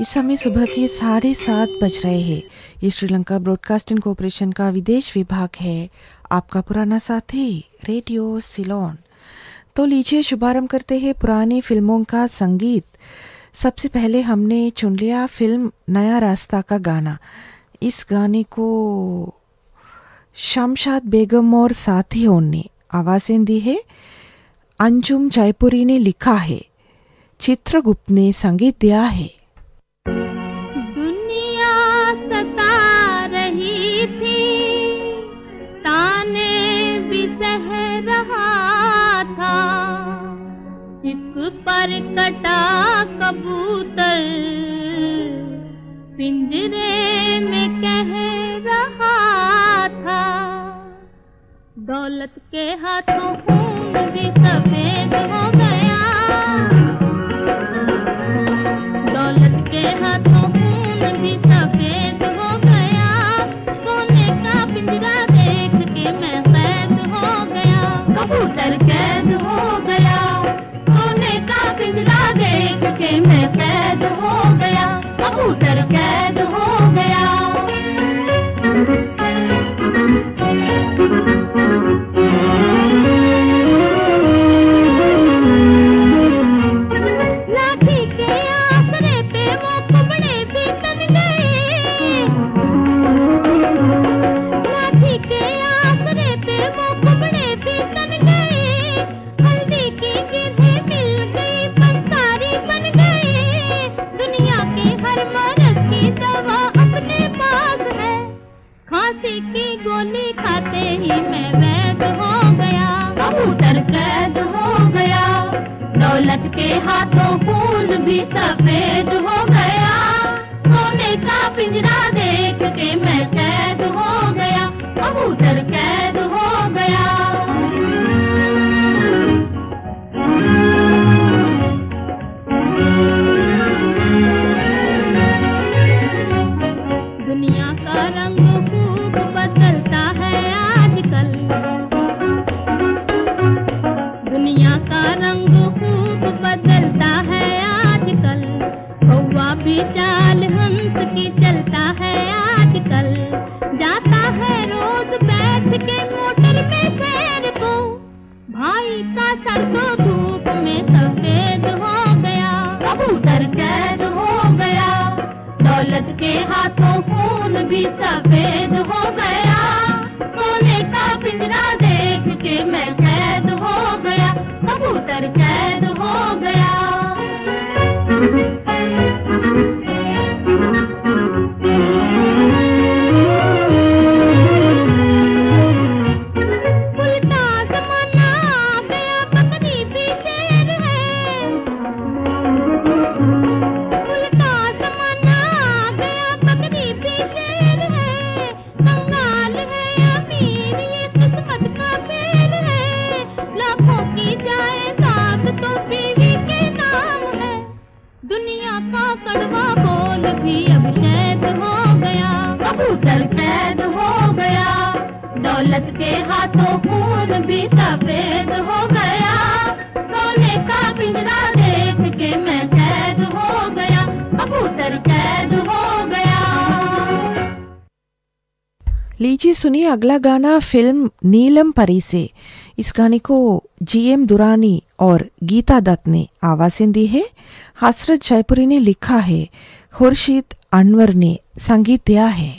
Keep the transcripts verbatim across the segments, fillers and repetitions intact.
इस समय सुबह के साढ़े सात बज रहे हैं। ये श्रीलंका ब्रॉडकास्टिंग कॉरपोरेशन का विदेश विभाग है। आपका पुराना साथी रेडियो सिलोन। तो लीजिए शुभारंभ करते हैं पुरानी फिल्मों का संगीत। सबसे पहले हमने चुन लिया फिल्म नया रास्ता का गाना। इस गाने को शमशाद बेगम और साथियों ने आवाज़ें दी है। अंजुम जयपुरी ने लिखा है, चित्र गुप्त ने संगीत दिया है। पर कटा कबूतर पिंजरे में कह रहा था, दौलत के हाथों खून भी सफेद हो गया, दौलत के हाथों खून भी सफेद हो गया, सोने का पिंजरा देख के मैं कैद हो गया, कबूतर कैद हो गया, पिंजरा देख के मैं कैद हो गया, कबूतर कैद हो गया। लाठी के आसरे पे वो कपड़े भी तन गए, लाठी के आसरे पे वो कपड़े भी तन गए, हल्दी की गिद्धे मिल गई, बन गए, दुनिया के हर मर्ज की दवा अपने पास है, खांसी की गोली खाते ही मैं वैद हो गया, कबूतर कैद हो गया, दौलत के हाथों खून भी सफेद हो गया, सोने का पिंजरा देख के मैं कैद हो गया, कबूतर कैद हो गया। लीजिए सुनिए अगला गाना फिल्म नीलम परी से। इस गाने को जी एम दुरानी और गीता दत्त ने आवाज़ें दी है। हसरत जयपुरी ने लिखा है, खुर्शीद अनवर ने संगीत दिया है।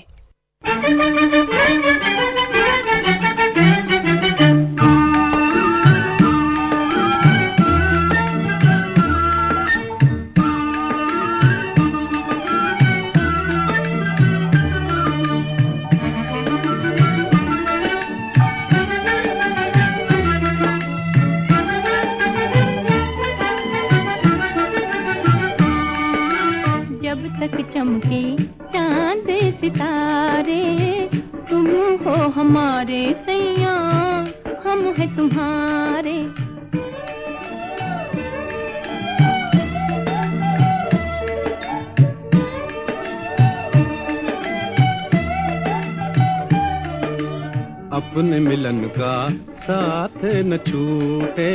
अपने मिलन का साथ न छूटे,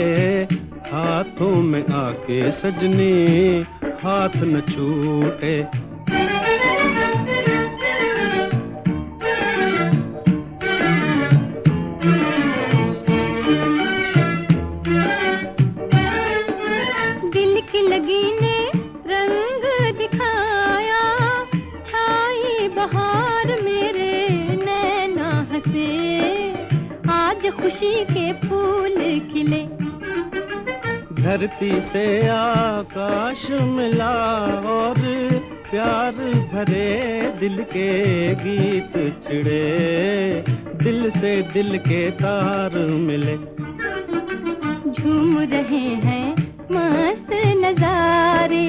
हाथों में आके सजनी हाथ न छूटे। दिल की लगी ने रंग दिखाया, छाई बहार मेरे नैना हंसे, आज खुशी के फूल खिले। धरती से आकाश मिला और प्यार भरे दिल के गीत छिड़े, दिल से दिल के तार मिले। झूम रहे हैं मस्त नजारे,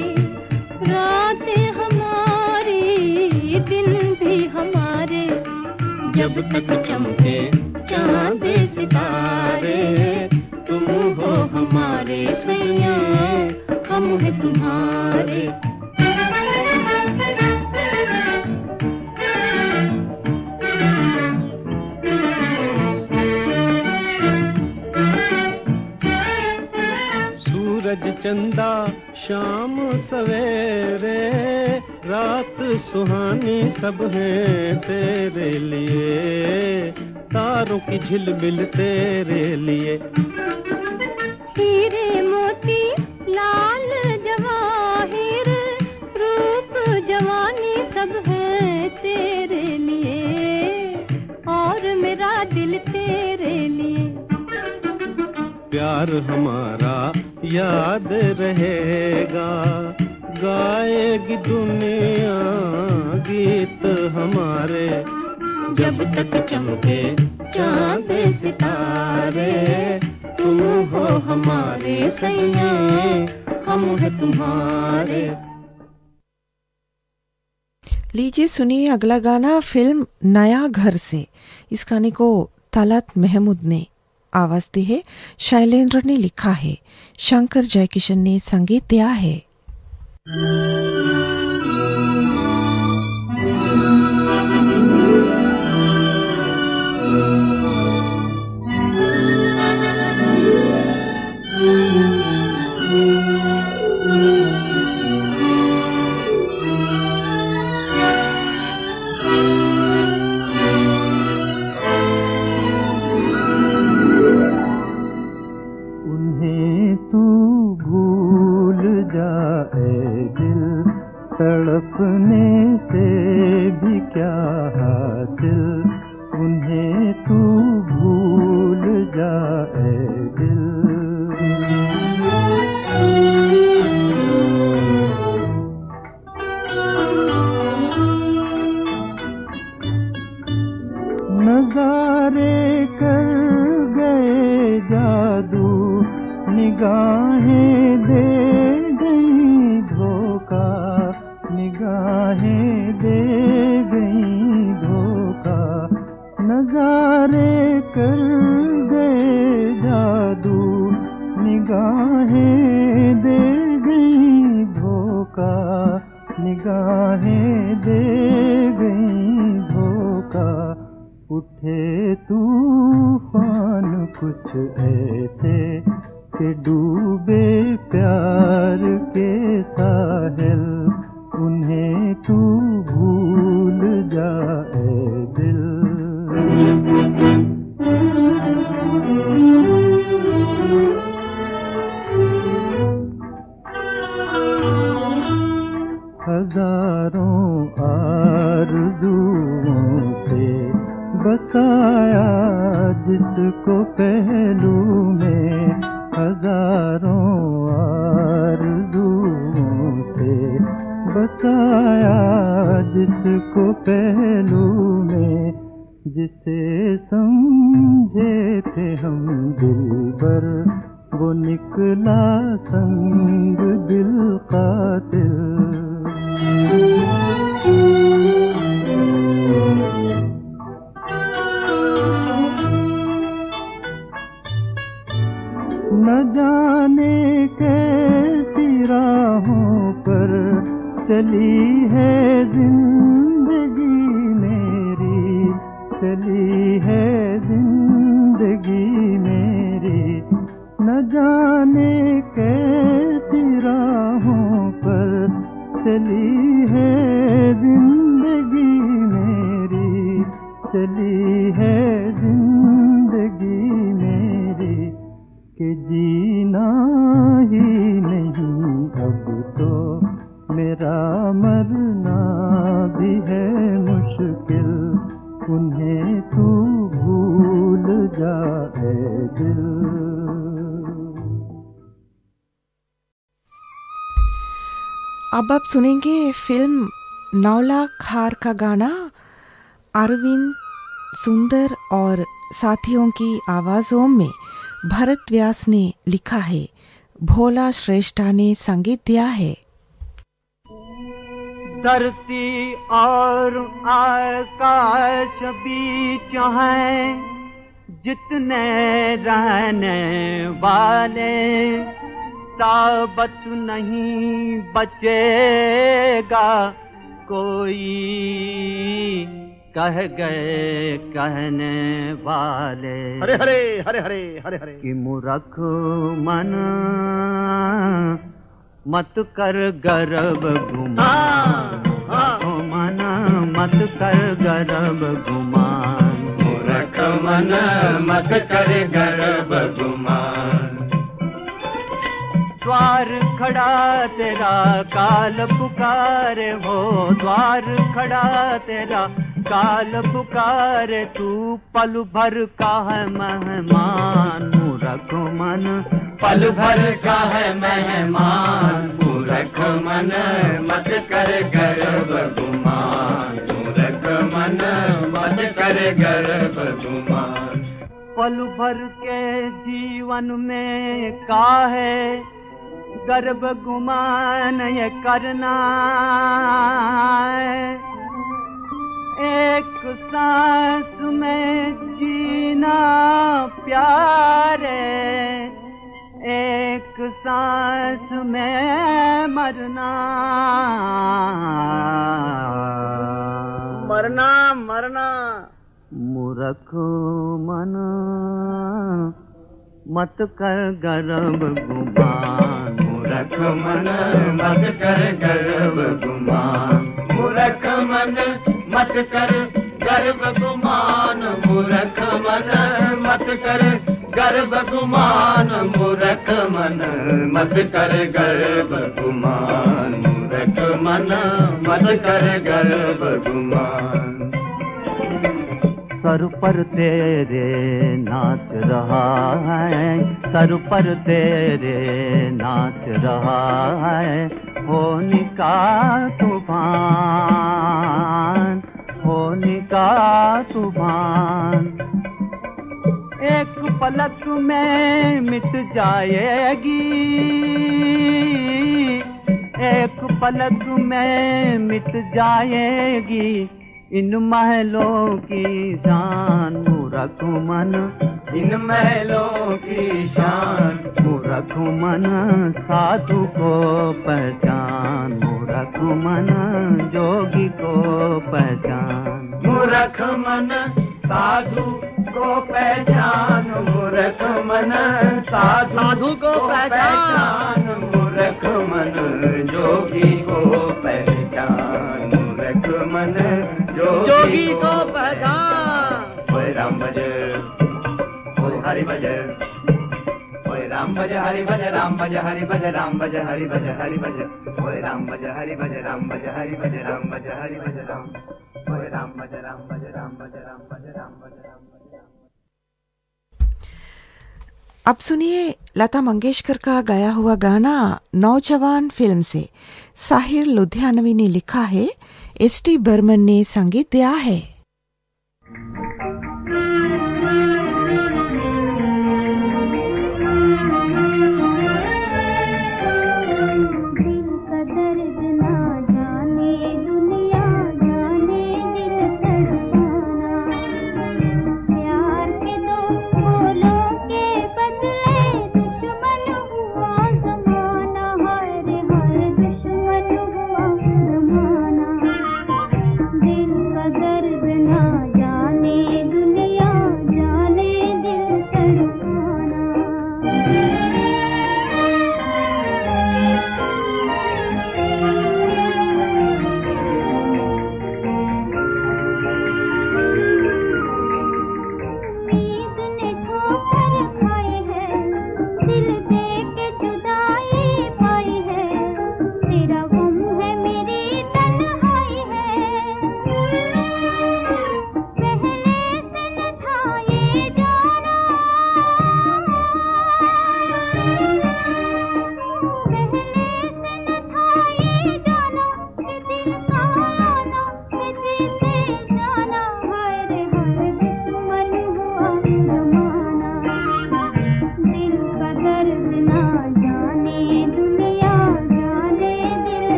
रातें हमारी दिन भी हमारे, जब तक चमके चाँद सितारे, तुम हो हमारे सैया हम हैं तुम्हारे। सूरज चंदा शाम सवेरे, रात सुहानी सब हैं तेरे लिए, तारों की झिलमिल तेरे लिए। हीरे मोती लाल जवाहिर, रूप जवानी सब है तेरे लिए, और मेरा दिल तेरे लिए। प्यार हमारा याद रहेगा, गाएगी दुनिया गीत हमारे, जब तक चमके चाँद सितारे, तुम हो हमारे सैया हम हैं तुम्हारे। लीजिए सुनिए अगला गाना फिल्म नया घर से। इस गाने को तालत महमूद ने आवाज दी है, शैलेन्द्र ने लिखा है, शंकर जयकिशन ने संगीत दिया है। तड़पने से भी क्या हासिल, उन्हें तू भूल जा ए दिल। नजारे कर गए जादू, निगाहें दे गई धोखा, निगाहें दे गई धोखा, नजारे कर गए जादू, निगाहें दे गई धोखा, निगाहें दे गई धोखा। उठे तूफान कुछ ऐसे कि डूबे प्यार के साहिल, उन्हें तू भूल जा ए दिल। हजारों आरज़ुओं से बसाया जिसको पहलू में, हजारों आरज़ुओं से बसाया जिसको पहलू में, जिसे समझे थे हम दिलबर, वो निकला संग दिल कातिल। न जाने कैसी राहों पर चली है जिंदगी मेरी, चली है जिंदगी मेरी, न जाने कैसी राहों पर चली है जिंदगी मेरी, चली है जिंदगी मेरी कि जीना ही नहीं अब तो, मेरा मरना भी है मुश्किल, उन्हें तू भूल जा ए दिल। अब आप सुनेंगे फिल्म नौला खार का गाना, अरविंद सुंदर और साथियों की आवाज़ों में भरत व्यास ने लिखा है, भोला श्रेष्ठा ने संगीत दिया है। धरती और आकाश बीच हैं जितने रहने वाले, ताबत नहीं बचेगा कोई, कह गए कहने वाले हरे हरे हरे हरे हरे हरे कि मूर्ख मन मत कर गर्व गुमान, मन मत कर गर्व गुमान, मूर्ख मन मत कर गर्व गुमान, द्वार खड़ा तेरा काल पुकारे हो, द्वार खड़ा तेरा काल पुकारे, तू पल भर का है मेहमान, मूर्ख मन पल भर का है मेहमान, मूर्ख मन मत कर गर्व गुमान, मूर्ख मन मत कर गर्व गुमान, पल भर के जीवन में काहे गर्व गुमान ये करना, एक सांस में जीना प्यारे, एक सांस में मरना, मरना मरना, मूर्ख मन मत कर गर्व गुमान, मूर्ख मन मत कर गर्व गुमान, मूर्ख मन मत कर गर्व गुमान, मूर्ख मन मत कर गर्व गुमान, मूर्ख मन मत कर गर्व गुमान, मूर्ख मन मत कर गर्व गुमान। सर पर तेरे नाच रहा है, सर पर तेरे नाच रहा है, होनी का तूफान, होनी का तूफान, एक पलक में मिट जाएगी, एक पलक में मिट जाएगी इन महलों की शान, मूर्ख मन इन महलों की शान, मूर्ख मन साधु को पहचान, मूर्ख मन जोगी को पहचान, मूर्ख मन साधु को पहचान, मूर्ख मन साधु को पहचान, मूर्ख मन जोगी को पहचान, मूर्ख मन जोगी को पहचान। ओए राम भज ओए हरि भज, ओए राम भज हरि भज, राम भज हरि भज, राम भज हरि भज, हरि भज, ओए राम भज हरि भज, राम भज हरि भज, राम भज हरि भज, राम ओए राम भज, राम भज, राम भज, राम भज, राम भज, राम भज। अब सुनिए लता मंगेशकर का गाया हुआ गाना नौजवान फिल्म से, साहिर लुधियानवी ने लिखा है, एस डी बर्मन ने संगीत दिया है। I've got it.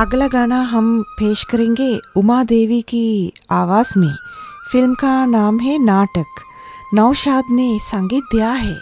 अगला गाना हम पेश करेंगे उमा देवी की आवाज़ में। फिल्म का नाम है नाटक। नौशाद ने संगीत दिया है।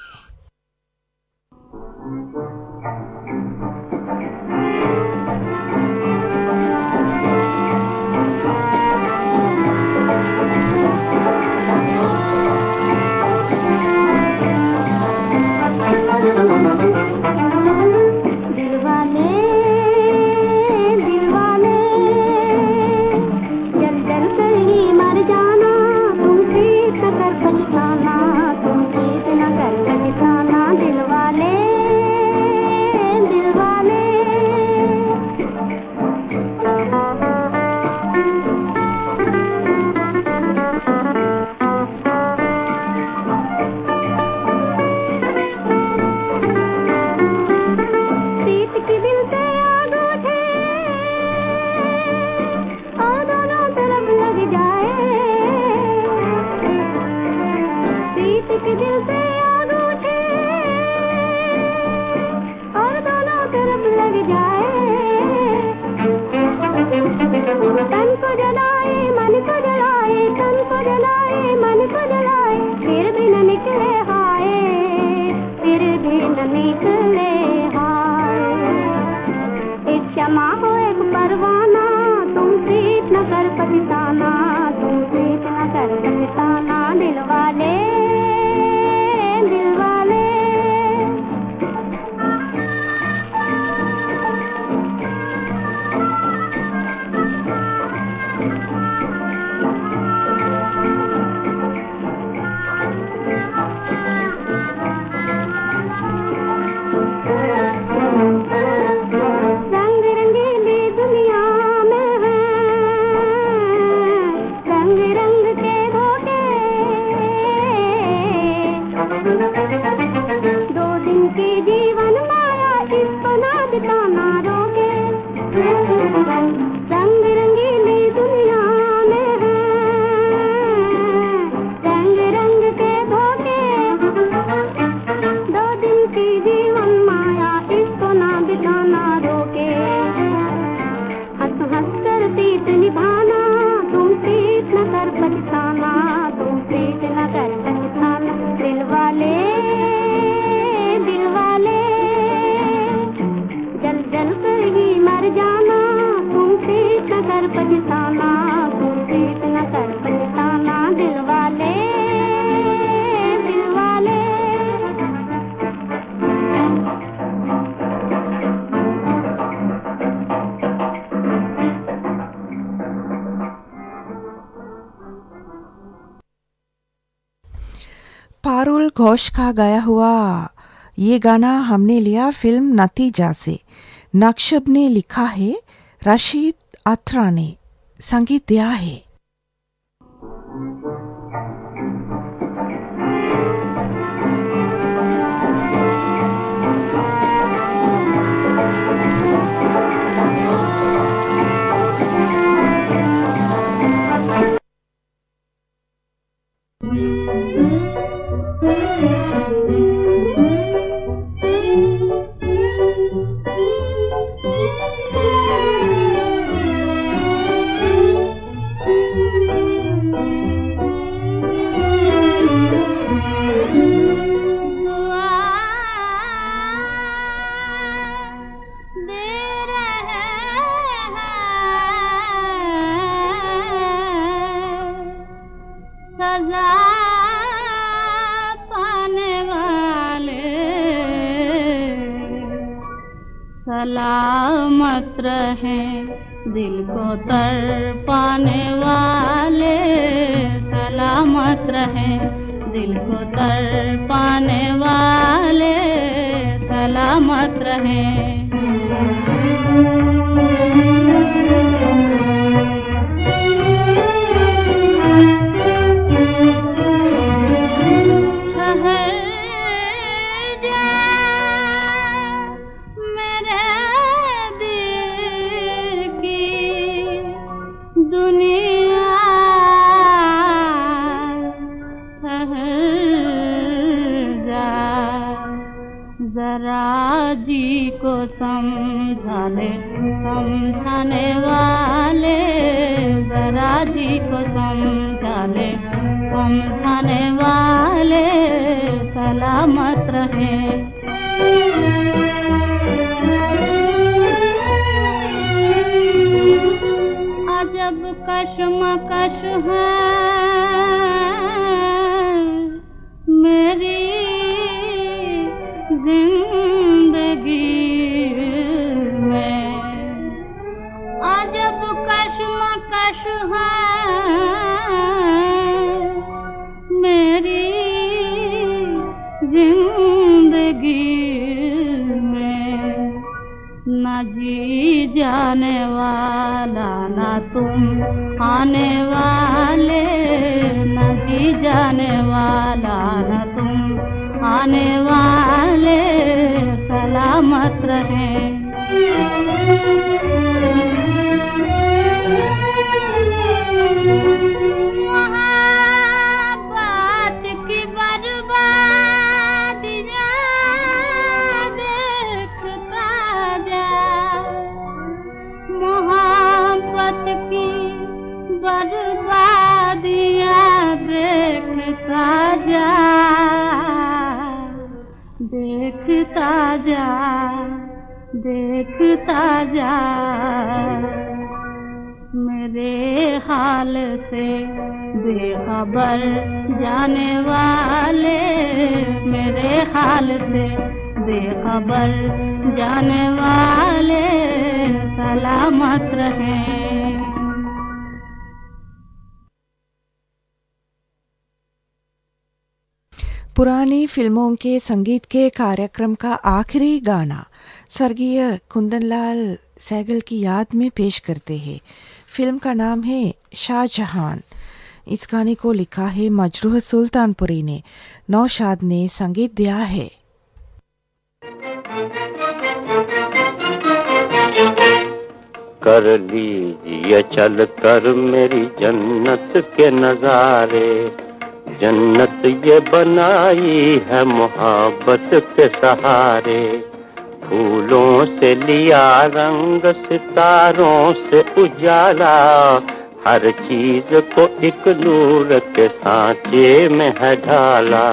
पारुल घोष का गाया हुआ ये गाना हमने लिया फिल्म नतीजा से। नक्शब ने लिखा है, रशीद अत्रा ने संगीत दिया है। सलामत रहें, दिल को तड़पाने वाले सलामत रहें, दिल को तड़पाने वाले सलामत रहें। शहर जी को समझाने समझाने वाले, जरा जी को समझाने समझाने वाले सलामत रहें। अजब कशमकश है मेरी जिंदगी में, अजब कशमकश है मेरी जिंदगी में, न जी जाने वाला न तुम आने वाले, न जी जाने वाला न तुम आने वाले सलामत रहें। मोहब्बत की बर्बादियां देखता जा, मोहब्बत की बर्बादियां देखता जा, देखता जा, देखता जा, मेरे हाल से बेखबर जाने वाले, मेरे हाल से बेखबर जाने वाले सलामत रहें। पुरानी फिल्मों के संगीत के कार्यक्रम का आखिरी गाना स्वर्गीय कुंदनलाल सैगल की याद में पेश करते हैं। फिल्म का नाम है शाहजहान। इस गाने को लिखा है मजरूह सुल्तानपुरी ने, नौशाद ने संगीत दिया है। कर लीजिए चल कर मेरी जन्नत के नजारे, जन्नत ये बनाई है मोहब्बत के सहारे, फूलों से लिया रंग सितारों से उजाला, हर चीज को एक नूर के सांचे में है ढाला,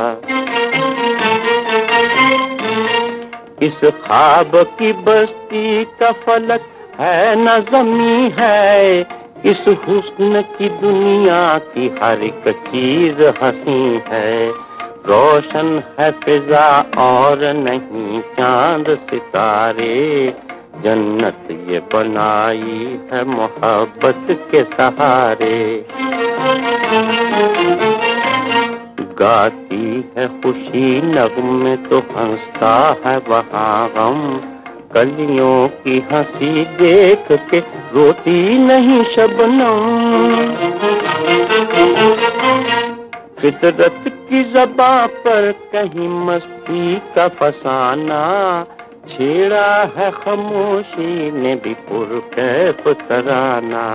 इस ख्वाब की बस्ती का फलक है न जमी है, इस हुस्न की दुनिया की हर एक चीज हंसी है, रोशन है फिजा और नहीं चांद सितारे, जन्नत ये बनाई है मोहब्बत के सहारे। गाती है खुशी नगमे तो हंसता है वहाँ गम, कलियों की हंसी देख के रोती नहीं शबनम, फितरत की ज़बां पर कहीं मस्ती का फसाना, छेड़ा है खामोशी ने भी पुरकैफ तराना,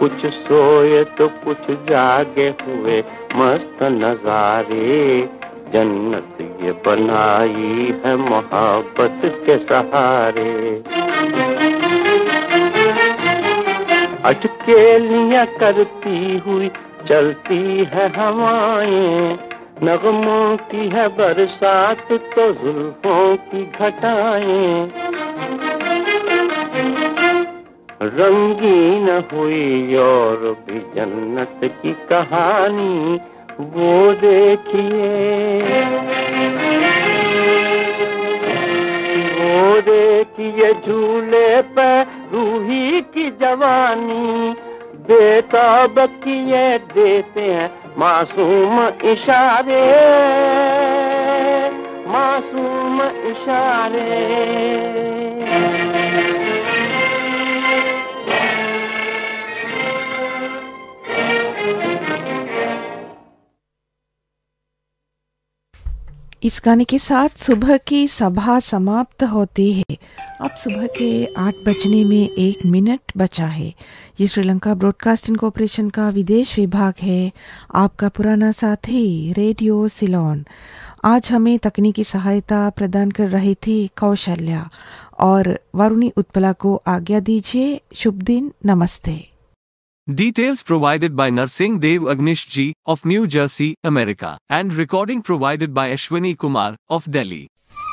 कुछ सोए तो कुछ जागे हुए मस्त नजारे, जन्नत ये बनाई है मोहब्बत के सहारे। अटकेलियाँ करती हुई चलती है हवाएं, नगमों की है बरसात तो जुल्फों की घटाएं, रंगीन हुई और भी जन्नत की कहानी, वो देखिए वो देखिए किए झूले पे रूही की जवानी, बेताब किए देते हैं मासूम इशारे, मासूम इशारे। इस गाने के साथ सुबह की सभा समाप्त होती है। अब सुबह के आठ बजने में एक मिनट बचा है। ये श्रीलंका ब्रॉडकास्टिंग कॉरपोरेशन का विदेश विभाग है, आपका पुराना साथी रेडियो सिलोन। आज हमें तकनीकी सहायता प्रदान कर रहे थे कौशल्या, और वारुणी उत्पला को आज्ञा दीजिए। शुभ दिन, नमस्ते। Details provided by Narsingh Dev Agnishji of New Jersey, America, and recording provided by Ashwini Kumar of Delhi.